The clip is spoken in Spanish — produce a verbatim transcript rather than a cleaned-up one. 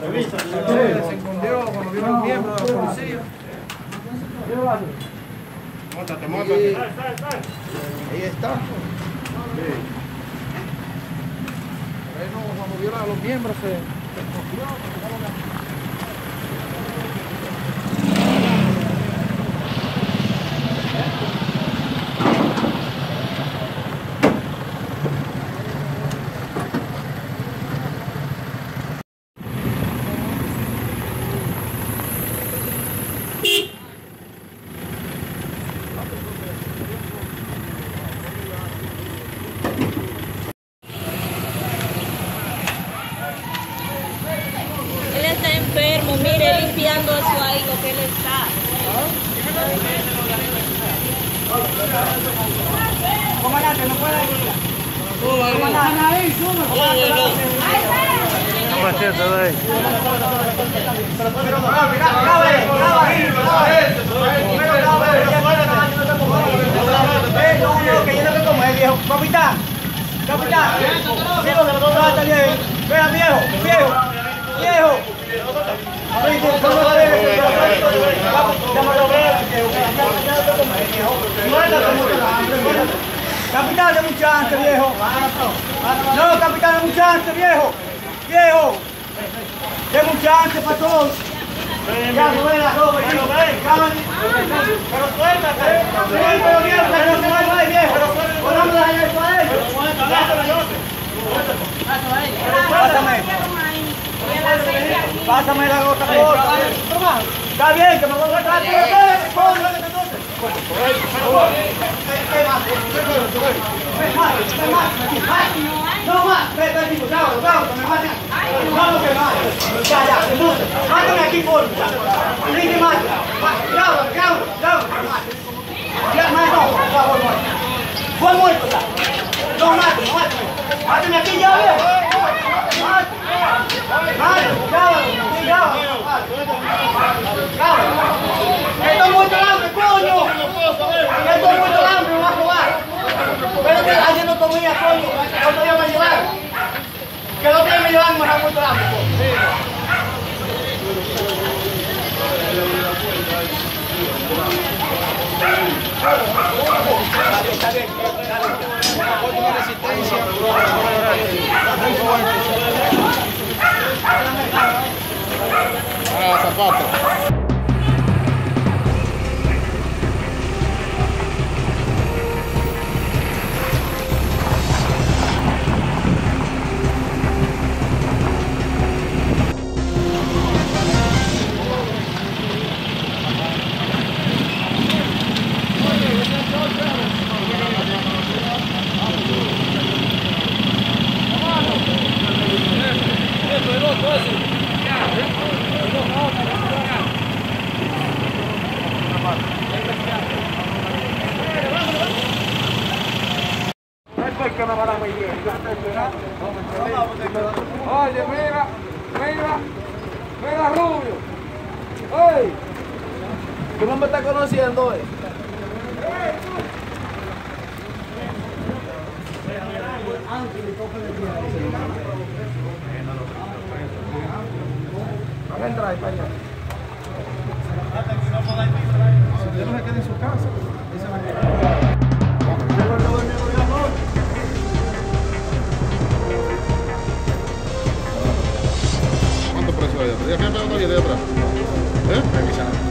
Lo visto, se escondieron cuando vieron un miembro de la policía. Móntate, móntate. Ahí está. Cuando vieron a los miembros se escondieron. Capitán de muchacho, viejo. No, capitán de muchacho, viejo. Viejo. De muchacho para todos. Ya buena, joven. Pero suéltate. Pero viejo, pero no se va a ir, viejo. Ponemos la llave para él. Pásame. Pásame la gota, por favor. Está bien, que me voy a tratar. No más, pero aquí, por favor, me matan. Vamos que más. Ya, ya, entonces, mátame aquí, por favor. Ríe más. Cabra, cabra, cabra. Ya, más, no, por favor, muerto. Fue muerto, ya. No, mátame, mátame. Mátame aquí, ya, viejo. Mátame, mátame, cabra, cabra. Cabra. Esto es muerto el hambre, coño. Esto es muerto el hambre, lo va a robar. Pero que alguien no comía, coño, no podía me llevar. Que no podía me llevar, me ha muerto el hambre. Está bien, resistencia. Ah, zapato. ¿Cuánto precio hay? ¿Ya me han dado una idea atrás? ¿Eh?